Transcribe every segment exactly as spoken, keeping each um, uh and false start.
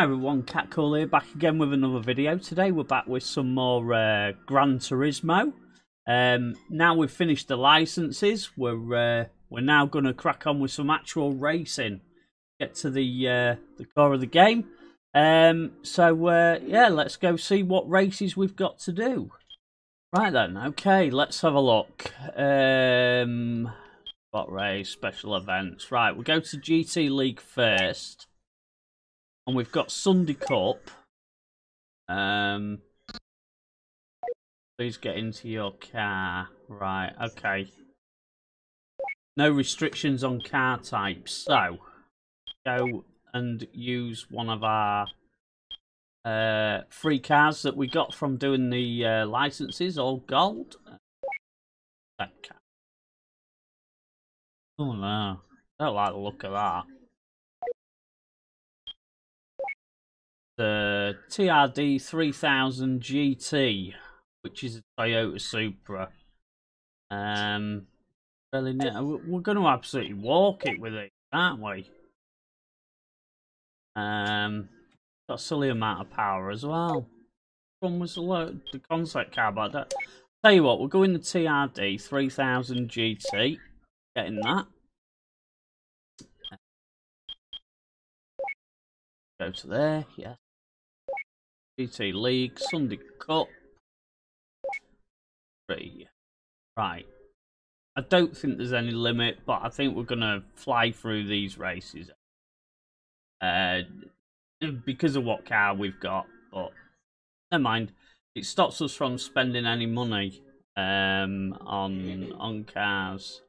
Hi everyone, Kattcool here, back again with another video. Today we're back with some more uh, Gran Turismo. Um, now we've finished the licenses, we're uh, we're now going to crack on with some actual racing. Get to the uh, the core of the game. Um, so uh, yeah, let's go see what races we've got to do. Right then, okay, let's have a look. Um, spot race, special events. Right, we'll go to G T League first. And we've got Sunday Cup. Um, please get into your car. Right, okay. No restrictions on car types. So, go and use one of our uh, free cars that we got from doing the uh, licenses, all gold. That car. Oh no, I don't like the look of that. The T R D three thousand G T, which is a Toyota Supra. Um, really, we're going to absolutely walk it with it, aren't we? Um, got a silly amount of power as well. One was the, the concept car, but I tell you what, we'll go in the T R D three thousand G T, getting that. Go to there, yeah. G T League, Sunday Cup, three. Right. I don't think there's any limit, but I think we're going to fly through these races. Uh, because of what car we've got, but never mind. It stops us from spending any money um, on, on cars.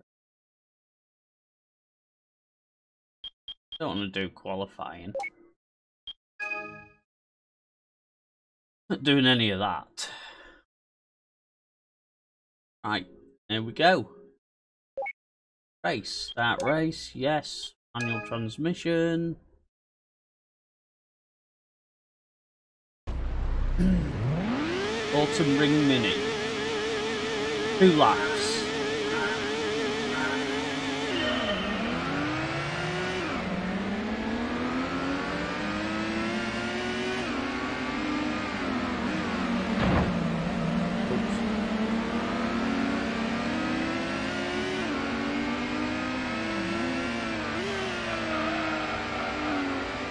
Don't want to do qualifying. Not doing any of that. Right, there we go. Race, start race, yes. Manual transmission. Autumn Ring Mini. Two laps.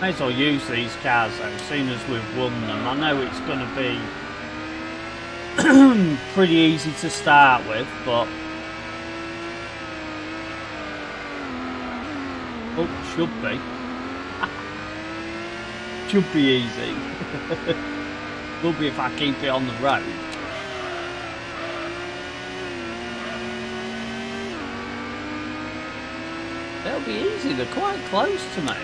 May as well use these cars though, seeing as we've won them. I know it's going to be pretty easy to start with, but... Oh, should be. Should be easy. Will be if I keep it on the road. They'll be easy, they're quite close to me.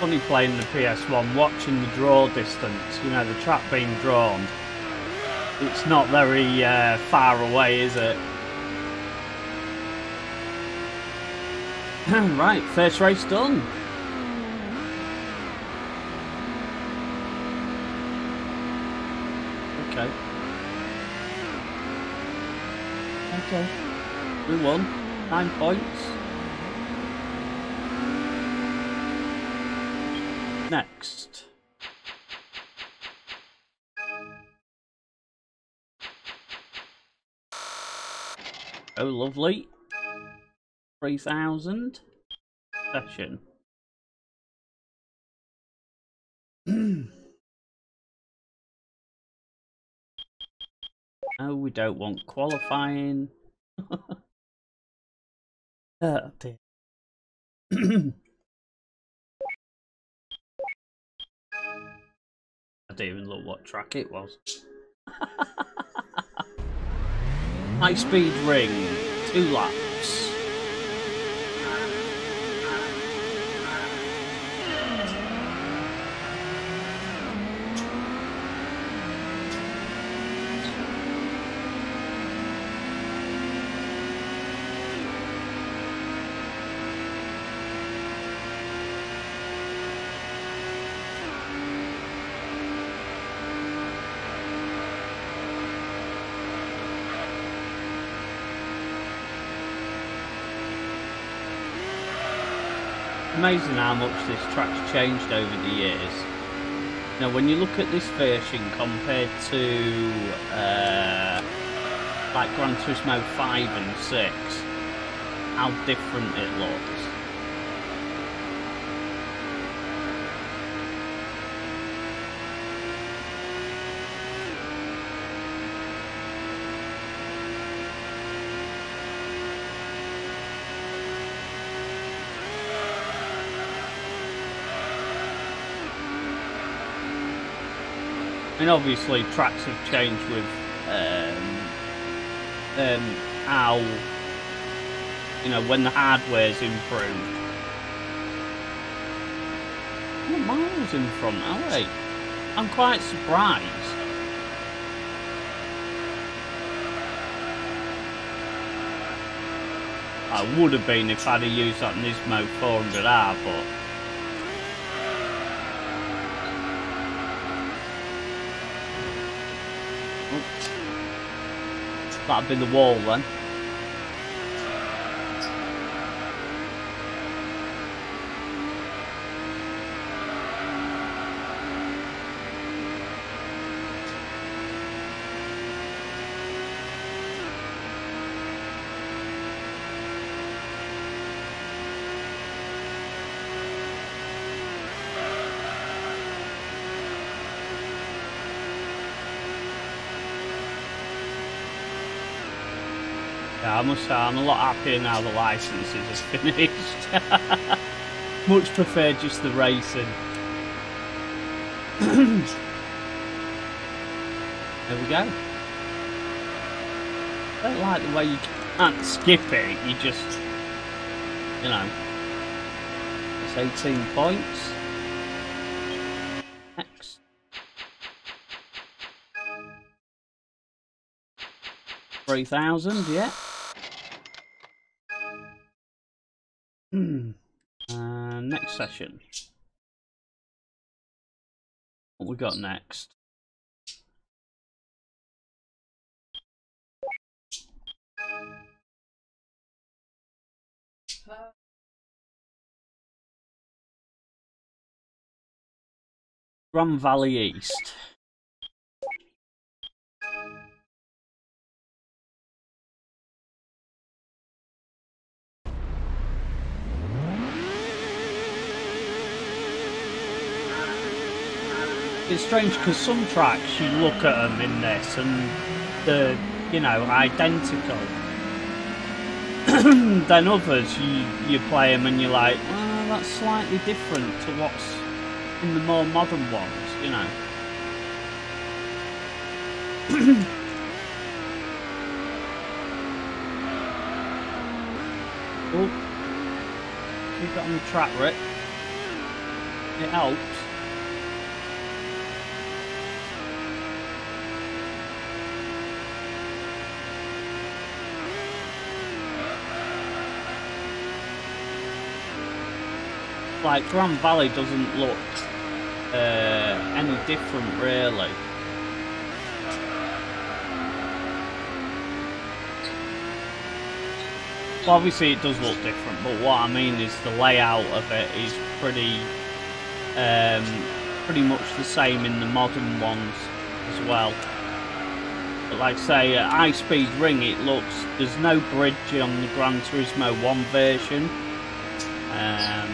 Funny playing the P S one, watching the draw distance, you know, the track being drawn. It's not very uh, far away, is it? Right, first race done. Okay. Okay. We won. Nine points. Next. Oh, lovely. three thousand. Session. Oh, we don't want qualifying. Oh, dear. I didn't even look what track it was. High-speed ring, two laps. amazing how much this track's changed over the years. Now when you look at this version compared to uh, like Gran Turismo five and six, how different it looks. And obviously tracks have changed with um, um, how, you know, when the hardware's improved. What miles in front, are they? I'm quite surprised. I would have been if I'd have used that Nismo four hundred R, but that'd be the wall then. I must say, I'm a lot happier now the licenses are finished. Much prefer just the racing. There we go. I don't like the way you can't skip it, you just, you know. It's eighteen points. Next. three thousand, yeah. Uh, next session. What we got next? Grand Valley East. It's strange because some tracks you look at them in this and they're, you know, identical. Then others you you play them and you're like, well, that's slightly different to what's in the more modern ones, you know. Oh, we've got on the track, Rick. It helps. Like, Grand Valley doesn't look uh, any different, really. Well, obviously it does look different, but what I mean is the layout of it is pretty, um, pretty much the same in the modern ones as well. But like I say, at High-Speed Ring, it looks, there's no bridge on the Gran Turismo one version. Um,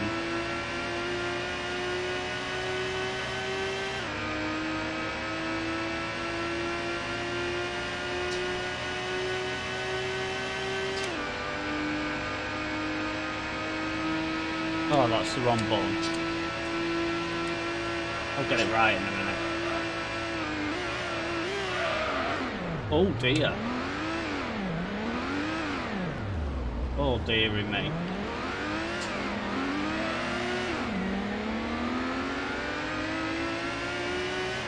Oh, that's the wrong button. I'll get it right in a minute. Oh dear. Oh dearie me.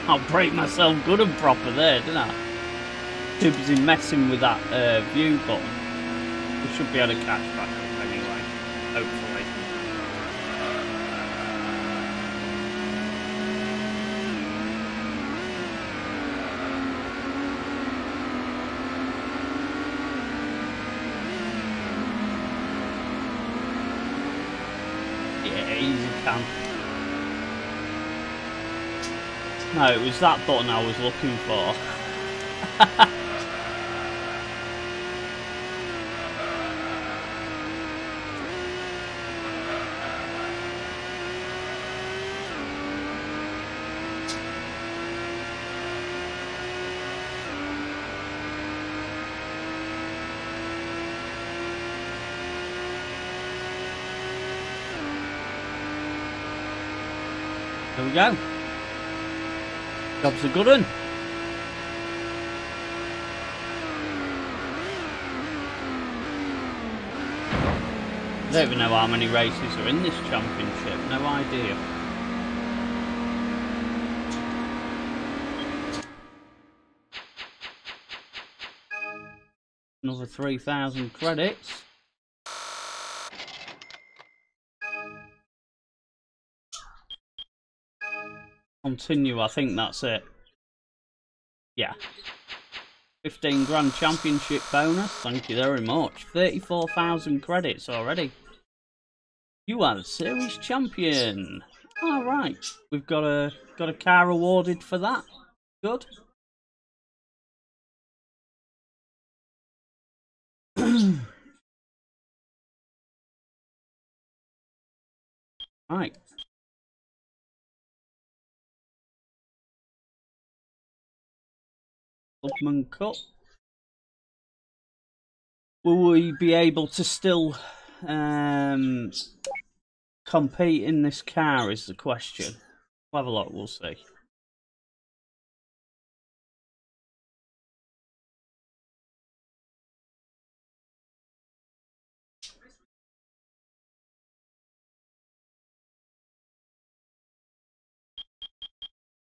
I'll break myself good and proper there, didn't I? Too busy messing with that uh, view button. We should be able to catch back up anyway, hopefully. Yeah, easy can. No, it was that button I was looking for. There we go. Job's a good one. I don't even know how many races are in this championship, no idea. Another three thousand credits. Continue, I think that's it. Yeah. fifteen grand championship bonus, thank you very much. thirty-four thousand credits already. You are the series champion. Alright, we've got a got a car awarded for that. Good. Right. Clubman Cup. Will we be able to still um, compete in this car is the question. We'll have a look, we'll see.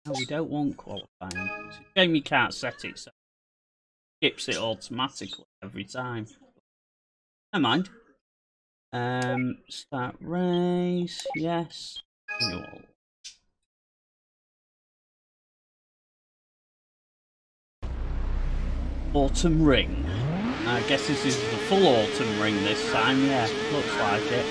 No, we don't want qualifying. It's a shame you can't set it, so it skips it automatically every time. Never mind. Um, start race, yes. Renewal. Autumn Ring. I guess this is the full Autumn Ring this time, yeah, looks like it.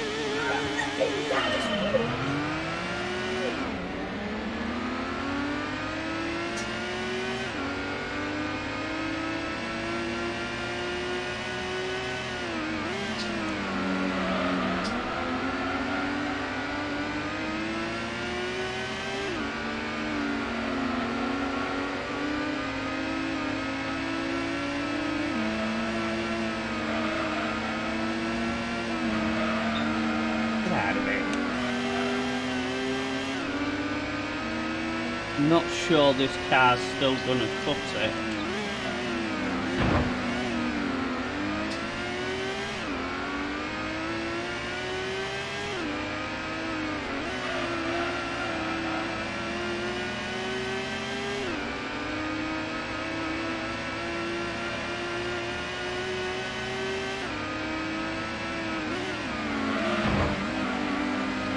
Not sure this car's still gonna cut it.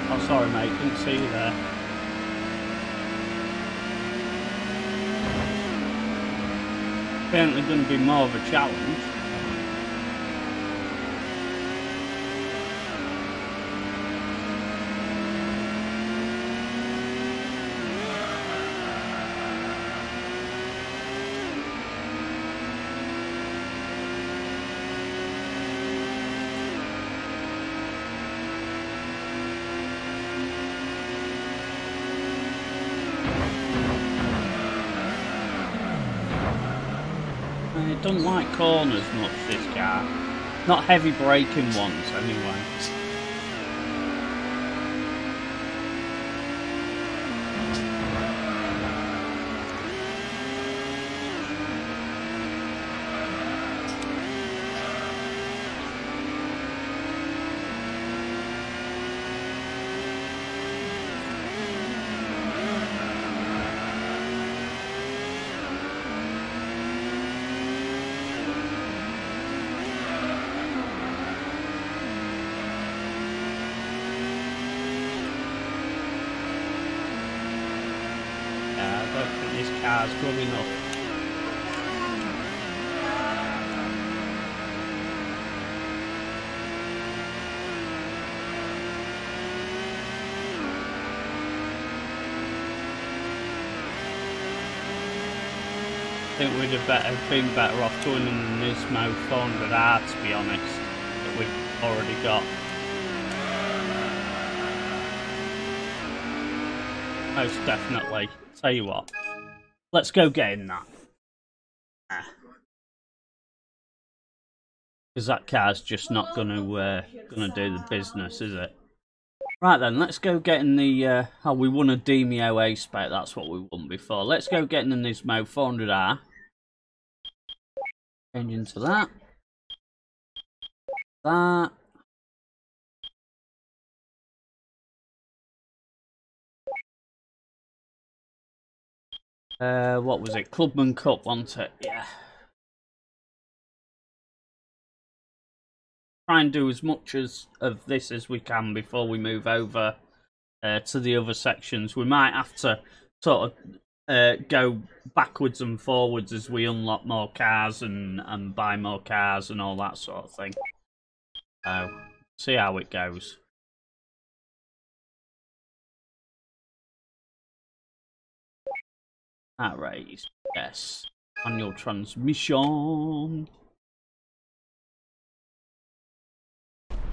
Oh, sorry, mate, didn't see you there. Apparently going to be more of a challenge. Doesn't like corners much, this car. Not heavy braking ones, anyway. Car's good enough. I think we'd have better, been better off doing an Nismo four hundred R, to be honest, that we've already got. Most definitely. Tell you what, let's go get in that. Because that car's just not going to uh, gonna do the business, is it? Right then, let's go get in the... Uh, oh, we won a Demio A spec, that's what we won before. Let's go get in the Nismo four hundred R. Change into that. That. Uh, what was it? Clubman Cup, wasn't it? Yeah. Try and do as much as of this as we can before we move over uh, to the other sections. We might have to sort of uh, go backwards and forwards as we unlock more cars and, and buy more cars and all that sort of thing. So, see how it goes. That race, yes. Manual transmission.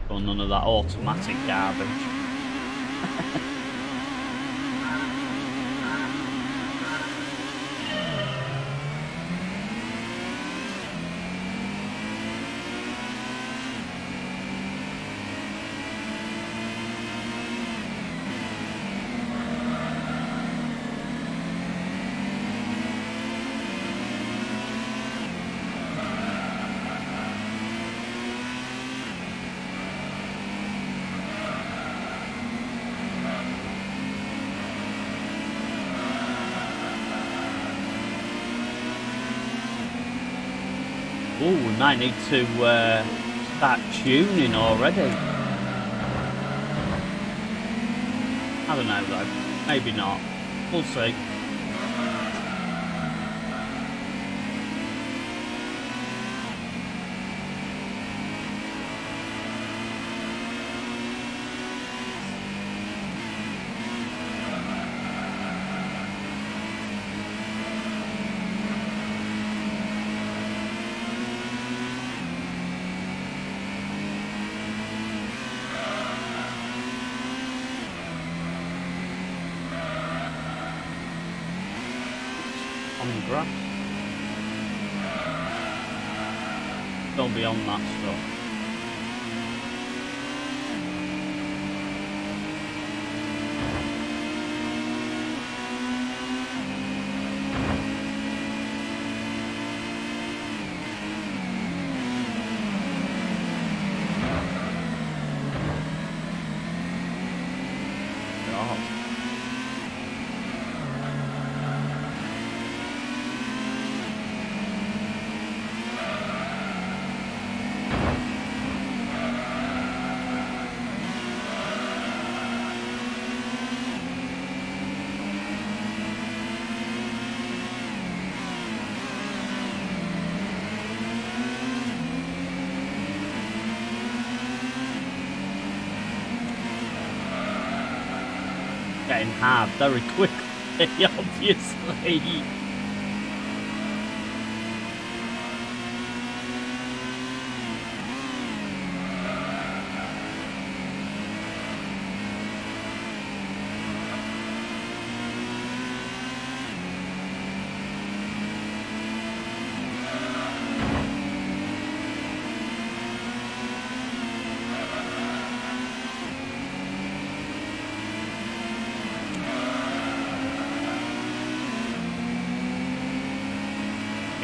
Or none of that automatic garbage. Ooh, we might need to uh, start tuning already. I don't know though, maybe not. We'll see. Don't be on that stuff. Getting hard very quickly, obviously.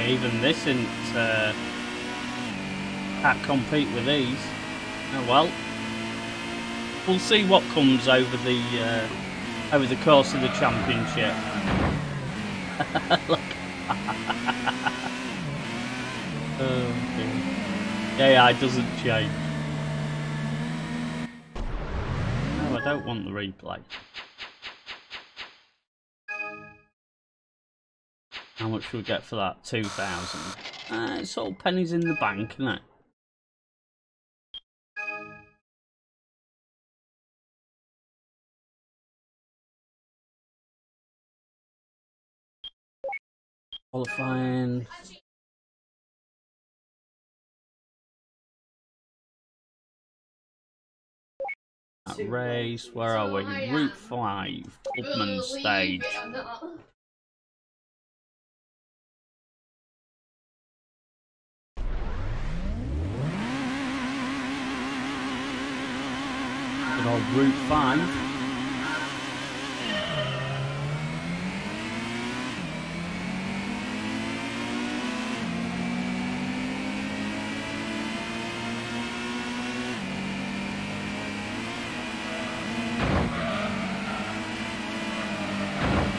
Even this isn't, uh, can't compete with these. Oh well, we'll see what comes over the uh, over the course of the championship. Look. Oh, A I doesn't change. No, I don't want the replay. How much we get for that? two thousand. Uh, it's all pennies in the bank, isn't it? Qualifying. That race, where are we? Route five, Clubman stage. Good old Route five.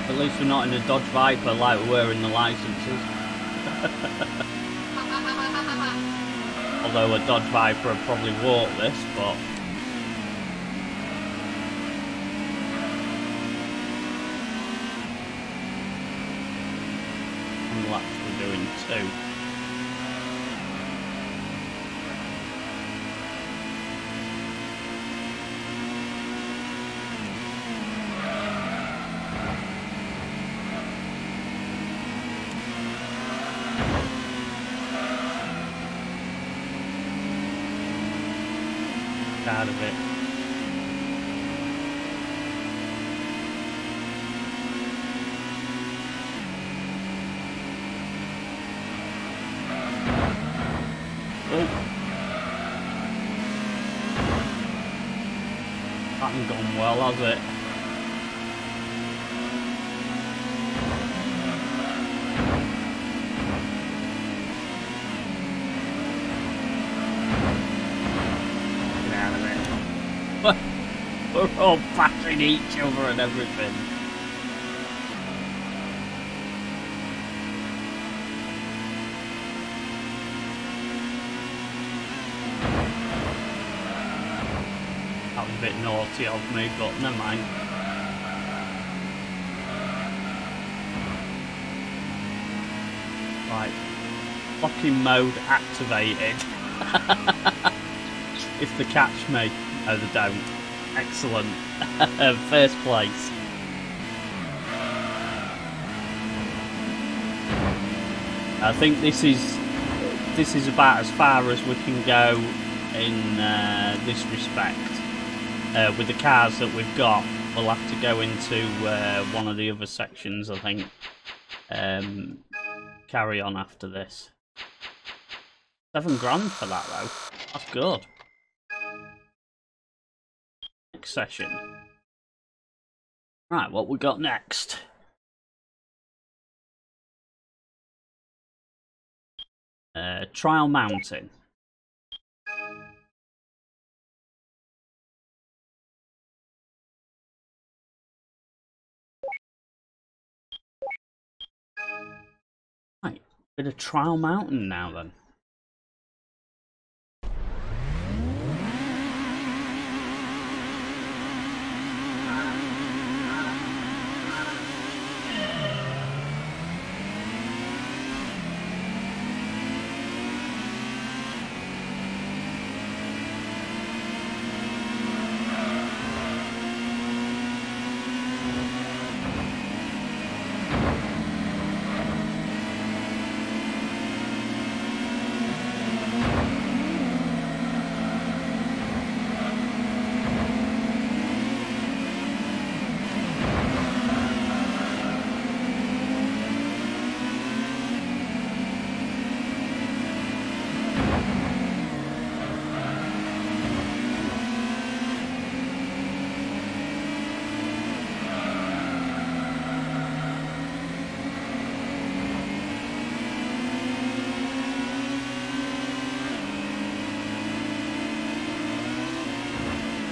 At least we're not in a Dodge Viper like we were in the licenses. Although a Dodge Viper would probably walk this, but... I'm actually doing two. Out of it. Oh, hasn't gone well, has it? We're all battering each other and everything. That was a bit naughty of me, but never mind. Right. Locking mode activated. If they catch me. No, they don't. Excellent. First place. I think this is this is about as far as we can go in uh, this respect. Uh, with the cars that we've got, we'll have to go into uh, one of the other sections, I think. Um, carry on after this. Seven grand for that though. That's good. Session. Right, what we got next? Uh, Trial Mountain. Right, bit of Trial Mountain now then.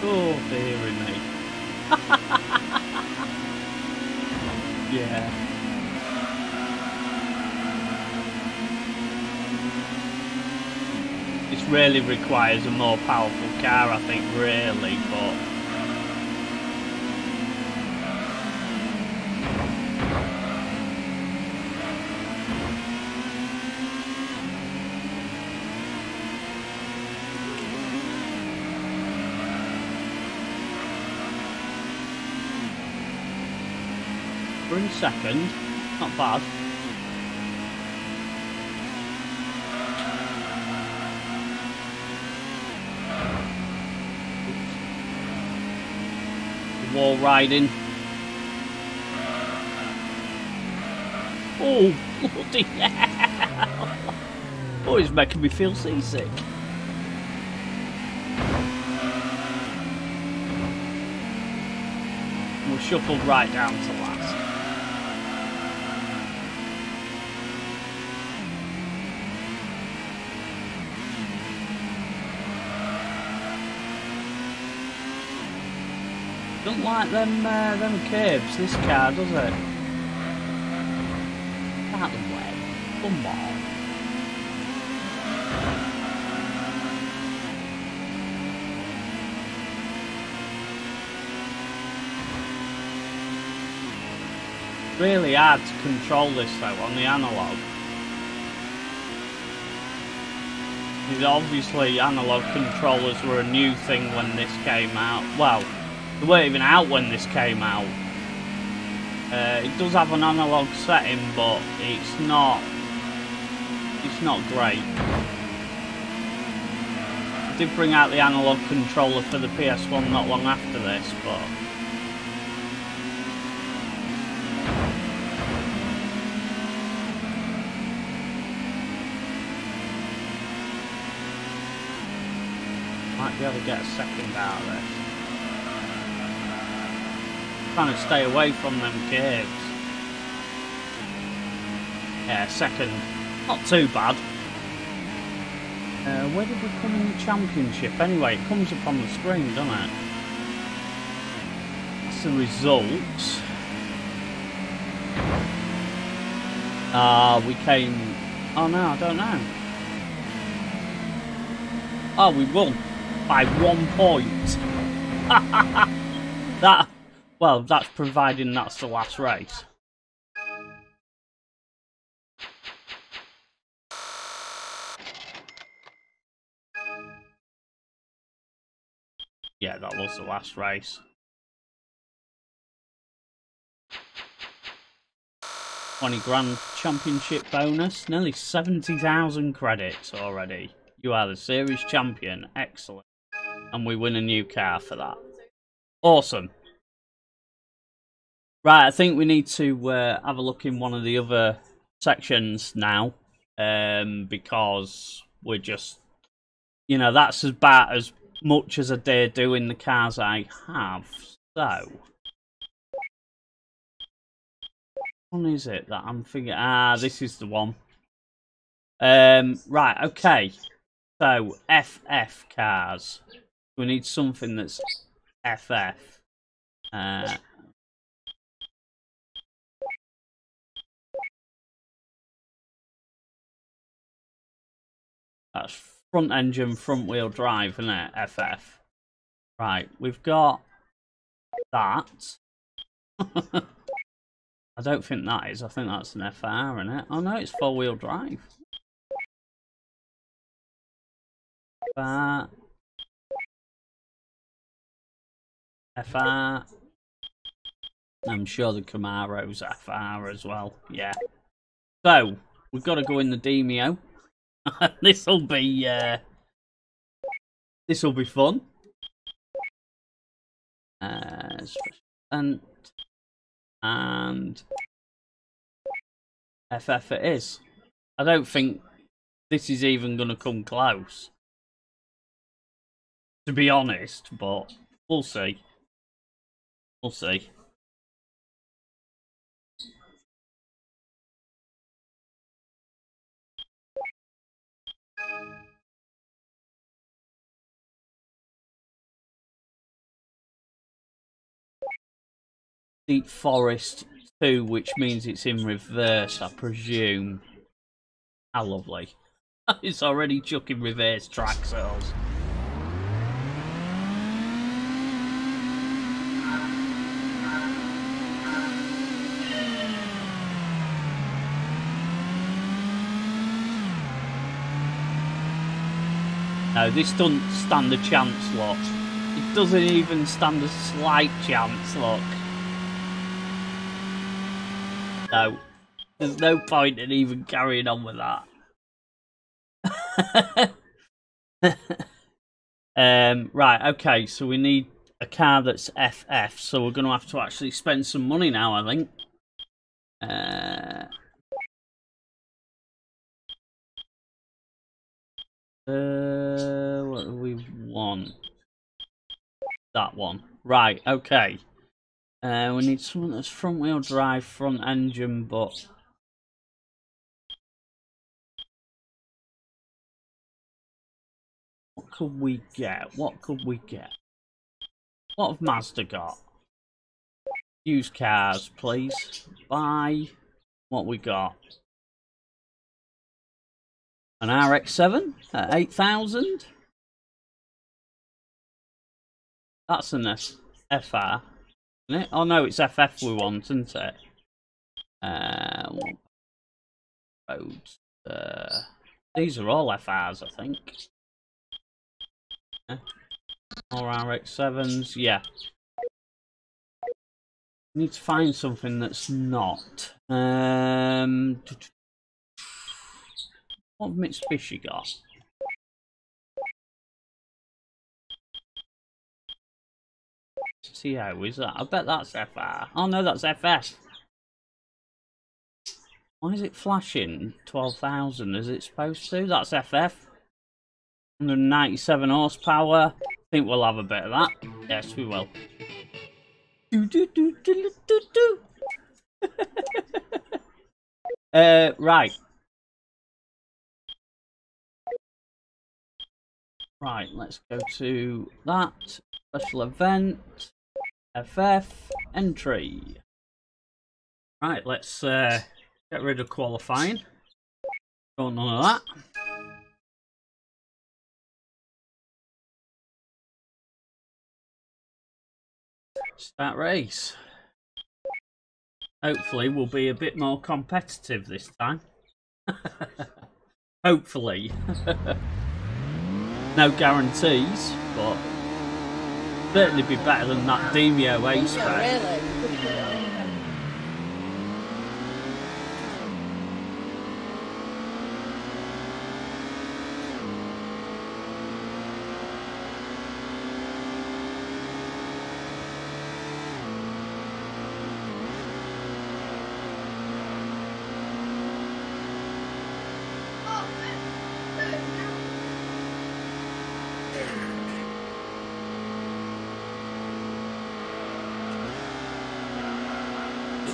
Oh, dear me. Yeah. This really requires a more powerful car, I think, really, but... Second, not bad. wall riding. Oh, bloody hell. Oh, it's making me feel seasick. We're shuffled right down to last. Don't like them uh, them curves, this car, does it? Out the way. Come on. Really hard to control this though on the analogue. Obviously analogue controllers were a new thing when this came out. Well, they weren't even out when this came out. Uh, it does have an analogue setting, but it's not. It's not great. I did bring out the analogue controller for the P S one not long after this, but might be able to get a second out of this. Trying to stay away from them curves. Yeah, second. Not too bad. Uh, where did we come in the championship? Anyway, it comes up on the screen, doesn't it? That's the results. Ah, uh, we came... Oh no, I don't know. Oh, we won. By one point. That... Well, that's providing that's the last race. Yeah, that was the last race. twenty grand championship bonus, nearly seventy thousand credits already. You are the series champion, excellent. And we win a new car for that. Awesome. Right, I think we need to uh, have a look in one of the other sections now, um, because we're just, you know, that's about as much as I dare do in the cars I have. So, what is it that I'm thinking? Ah, this is the one. Um, right, okay. So, F F cars. We need something that's F F. Uh, That's front engine, front wheel drive, isn't it? F F. Right, we've got that. I don't think that is. I think that's an F R, isn't it? Oh no, it's four wheel drive. F R. F R. I'm sure the Camaro's F R as well. Yeah. So, we've got to go in the Demio. this'll be uh this'll be fun. Uh and and F F it is. I don't think this is even gonna come close, to be honest, but we'll see. We'll see. Deep Forest two, which means it's in reverse, I presume. How lovely. It's already chucking reverse track cells. No, this doesn't stand a chance, look. It doesn't even stand a slight chance, look. No, there's no point in even carrying on with that. um, right, okay, so we need a car that's F F, so we're going to have to actually spend some money now, I think. Uh... Uh, what do we want? That one. Right, okay. Uh, we need something that's front wheel drive, front engine, but... What could we get? What could we get? What have Mazda got? Used cars, please. Buy. What we got? An R X seven at eight thousand. That's an F R, isn't it? Oh no, it's F F we want, isn't it? Uh, roads. Uh, these are all F Rs, I think. Yeah. Or R X sevens, yeah. Need to find something that's not. Um. What have Mitsubishi got? See how is that? I bet that's F R. Oh no, that's F S. Why is it flashing twelve thousand? Is it supposed to? That's F F. one hundred ninety-seven horsepower. I think we'll have a bit of that. Yes, we will. Do do do do do do. Uh, right. Right, let's go to that, special event, F F, entry. Right, let's uh, get rid of qualifying, don't none of that. Start race. Hopefully we'll be a bit more competitive this time. Hopefully. No guarantees, but certainly be better than that Demio A spec.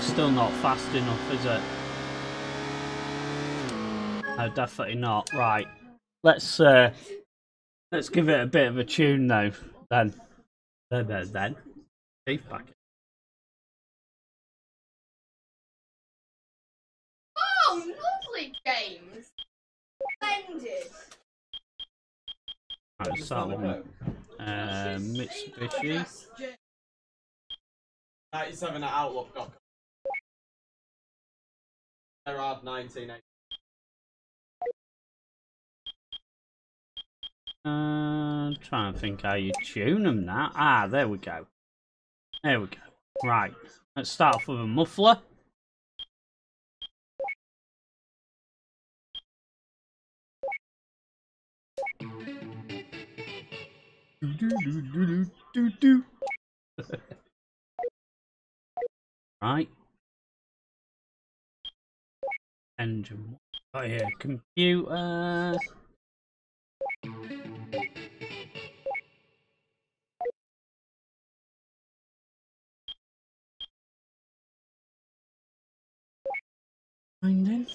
Still not fast enough, is it? No, definitely not. Right, let's uh, let's give it a bit of a tune though. Then, then, then, then. Beef packet. Oh, lovely games. Splendid. Right, it's that one. Uh, Mitsubishi. ninety-seven at Outlook dot com. nineteen eighty. Uh, I'm trying to think how you tune them now. Ah, there we go. There we go. Right, let's start off with a muffler. Right. Engine. Oh yeah, computer. Finding.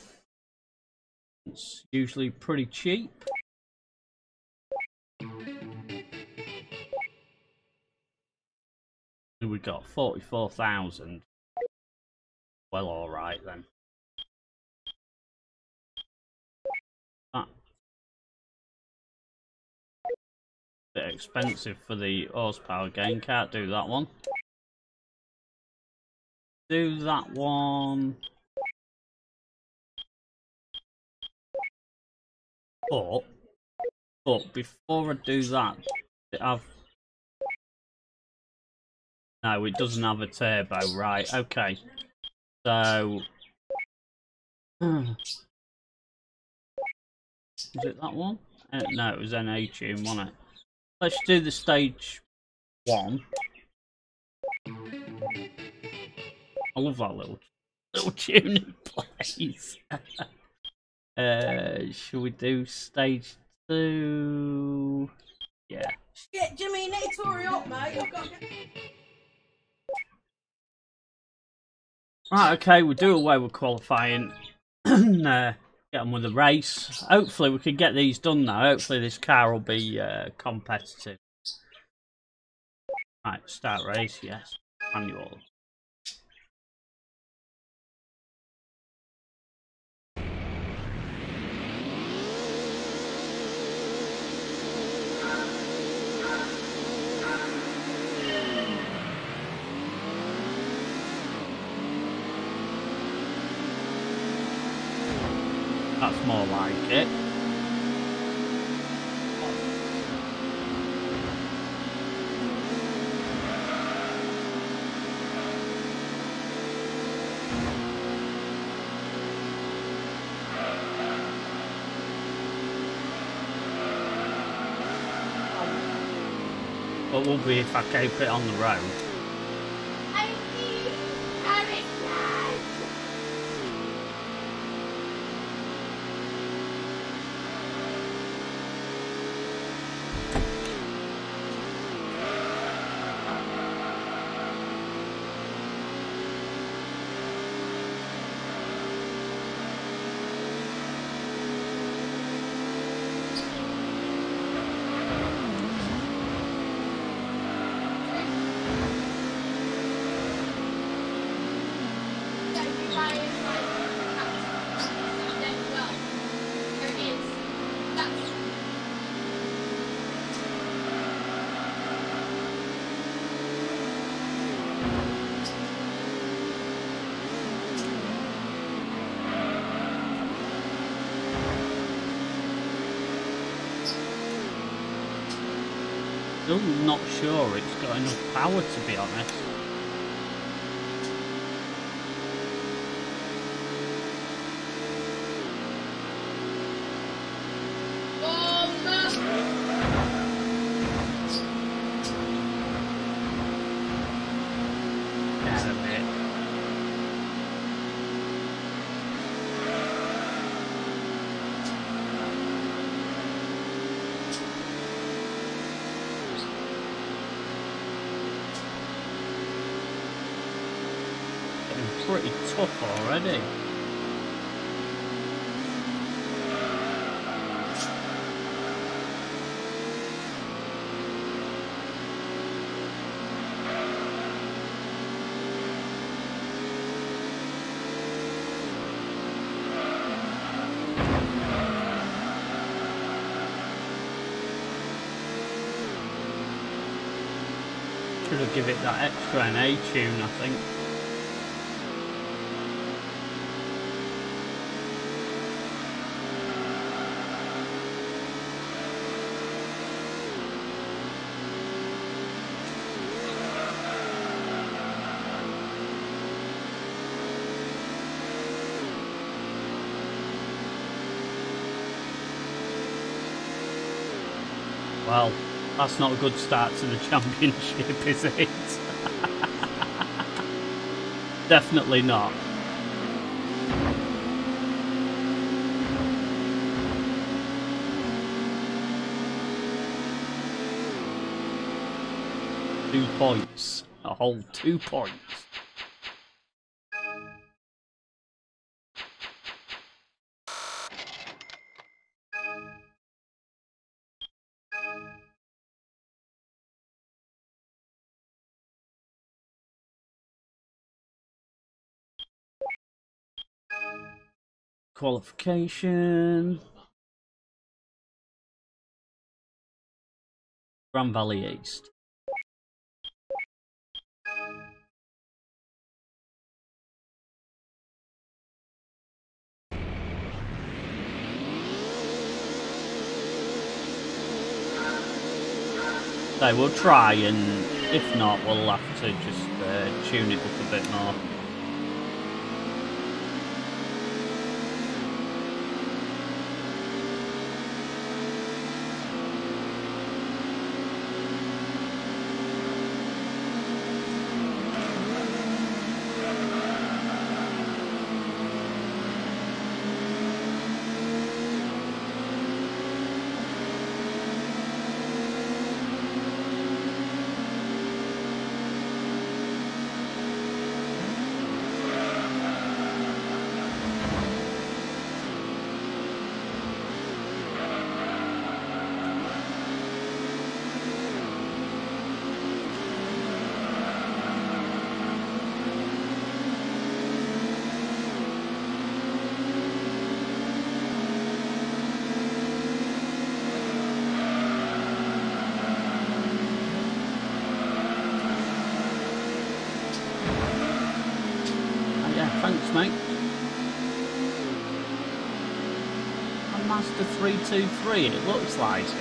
It's usually pretty cheap. And we got forty-four thousand. Well, all right then. Bit expensive for the horsepower gain, can't do that one. Do that one. But, but before I do that, it have... No, it doesn't have a turbo, right, okay. So... Is it that one? Uh, no, it was N A tune, wasn't it? Let's do the stage one I love that little little tune it plays. Uh, should we do stage two? Yeah. Get Jimmy and Tori up, mate. I've got to... Right, okay, we'll do away with qualifying. uh, Get on with the race. Hopefully we can get these done now. Hopefully this car will be uh, competitive. Right, start race, yes. Manual. That's more like it. What will be if I keep it on the road? I'm not sure it's got enough power, to be honest. Pretty tough already. Should have given it that extra an A tune, I think. Well, that's not a good start to the championship, is it? Definitely not. Two points. A whole two points. Qualification. Grand Valley East. They will try, and if not, we'll have to just uh, tune it up a bit more. mate. A Mazda three two three, it looks like it.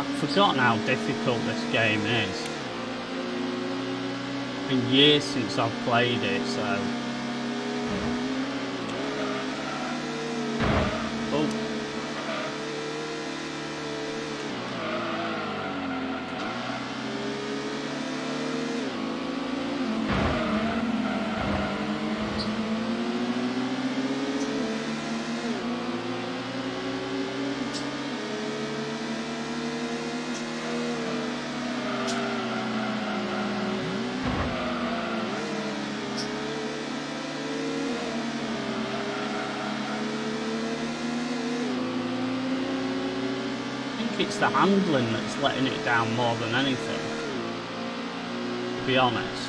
I've forgotten how difficult this game is. It's been years since I've played it, so. It's the handling that's letting it down more than anything, to be honest.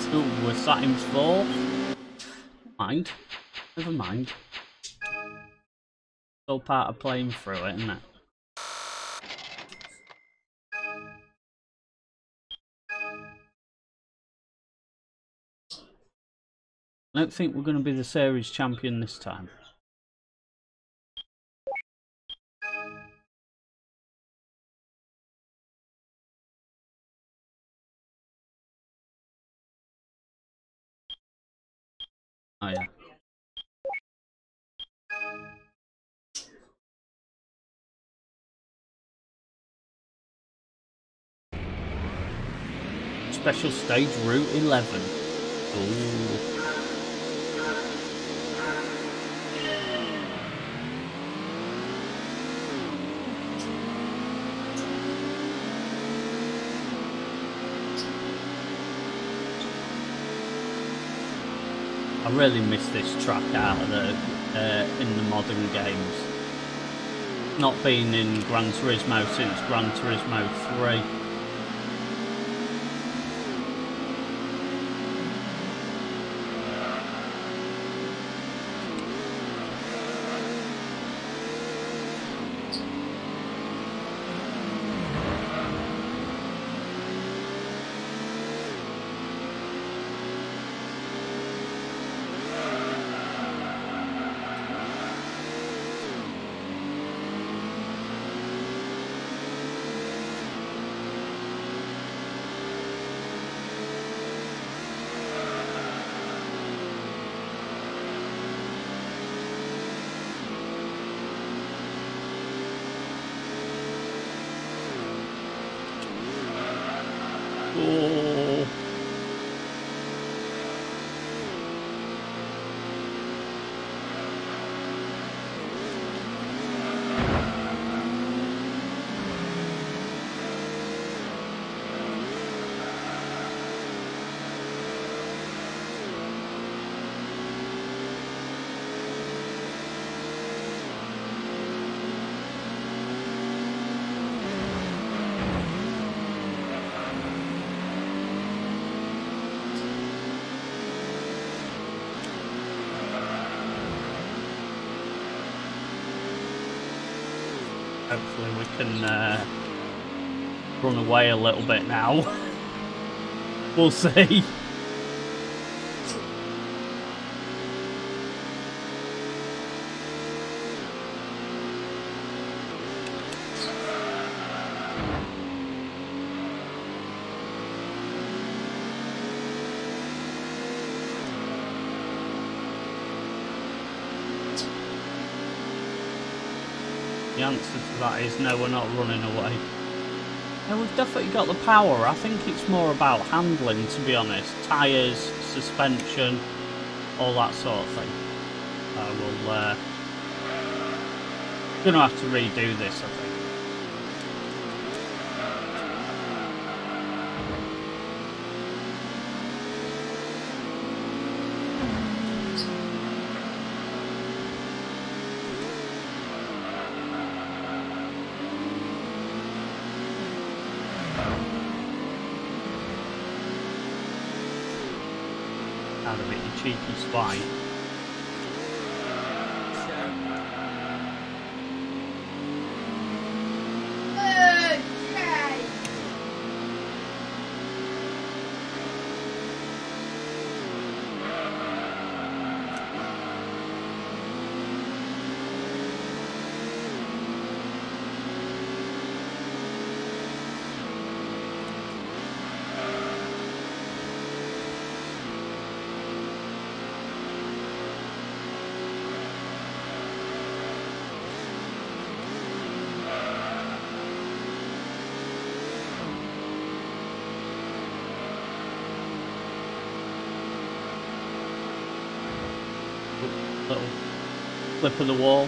So we're sat in fourth. Mind. Never mind. It's all part of playing through it, isn't it? I don't think we're going to be the series champion this time. Oh yeah. Special stage route eleven. Ooh. I really miss this track out of the uh, in the modern games. Not been in Gran Turismo since Gran Turismo three. Hopefully we can uh, run away a little bit now. We'll see. That is, no, we're not running away. No, we've definitely got the power. I think it's more about handling, to be honest. Tyres, suspension, all that sort of thing. I will, uh, gonna have to redo this, I think. Cheeky spy. Flip of the wall.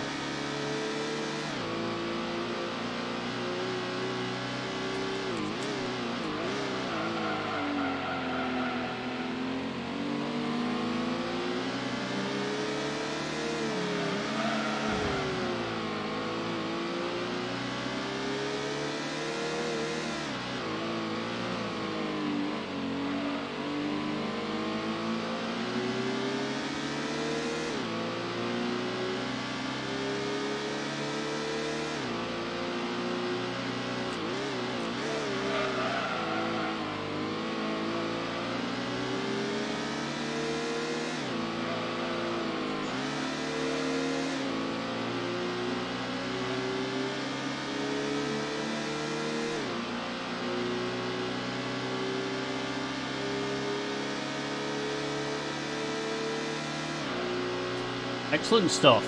Excellent stuff.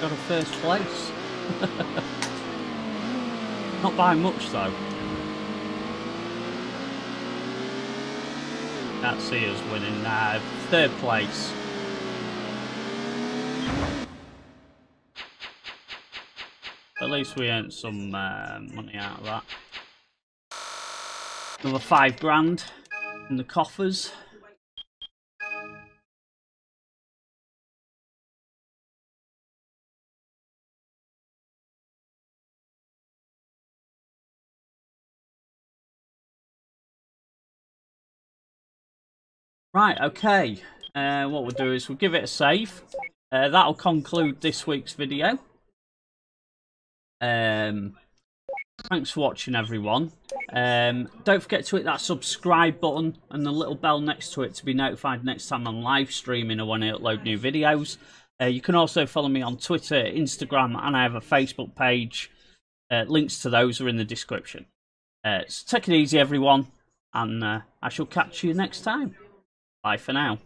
Got a first place. Not by much though. Can't see us winning now. Third place. At least we earned some uh, money out of that. Another five grand in the coffers. Right, okay, uh, what we'll do is we'll give it a save. Uh, that'll conclude this week's video. Um, thanks for watching, everyone. Um, don't forget to hit that subscribe button and the little bell next to it to be notified next time I'm live streaming or when I upload new videos. Uh, you can also follow me on Twitter, Instagram, and I have a Facebook page. Uh, links to those are in the description. Uh, so take it easy, everyone, and uh, I shall catch you next time. Bye for now.